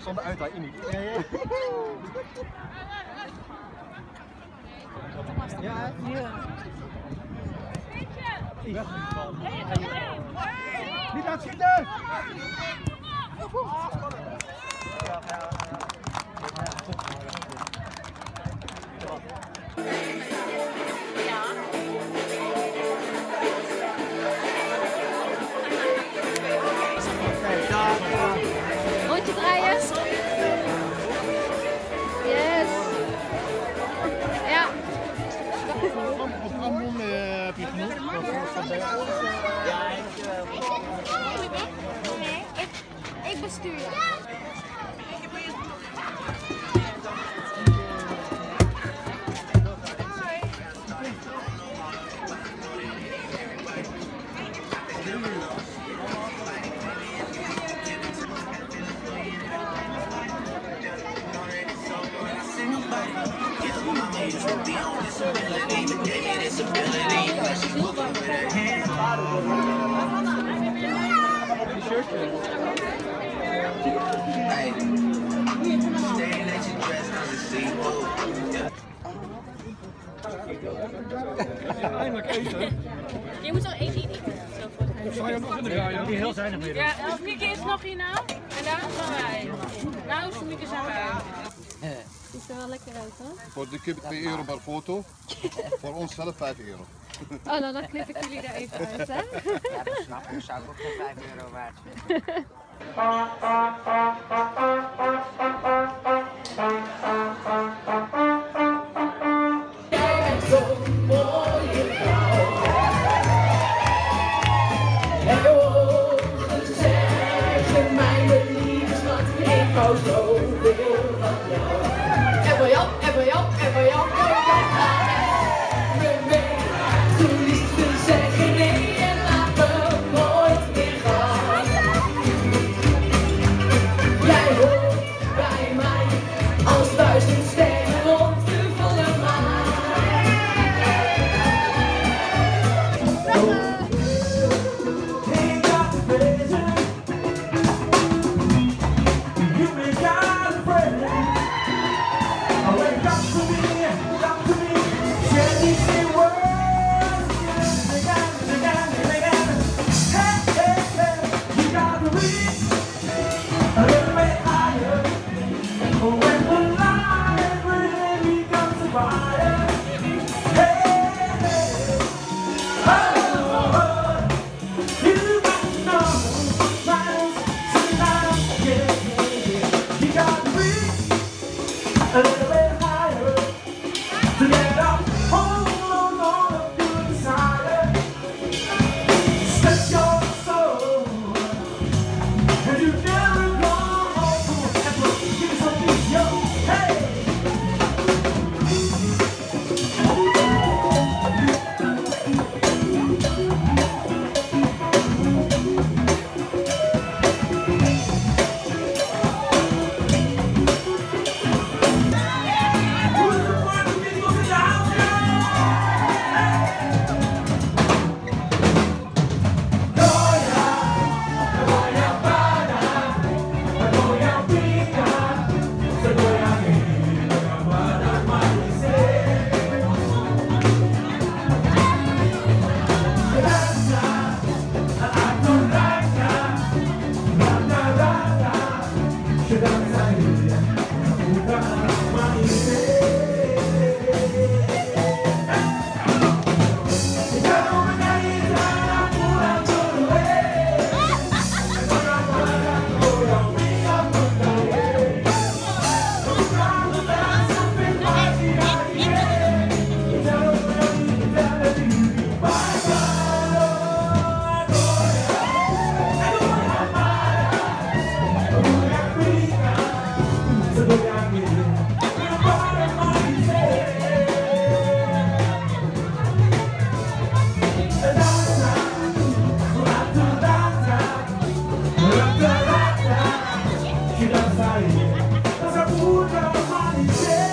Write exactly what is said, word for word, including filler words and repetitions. Zonder uitlaai in. Ja, hier. Niet uitschieten! Rondje draaien. Yes. Ja. Heb je genoeg? Ja, ik Ik bestuur. Je moet zo één ding doen. Zou je nog draaien? Die heel zijn er weer. Ja, Mieke is nog hierna. En daar gaan wij. Nou, zo Mieke zijn wij. Ziet er wel lekker uit, hè? Voor de kip twee euro per foto. Voor ons zelf vijf euro. Oh, nou, dan knip ik jullie er even uit, hè? Ja, dat snap ik. Dat zou ik ook voor vijf euro waard vinden. She doesn't say, doesn't put her money in.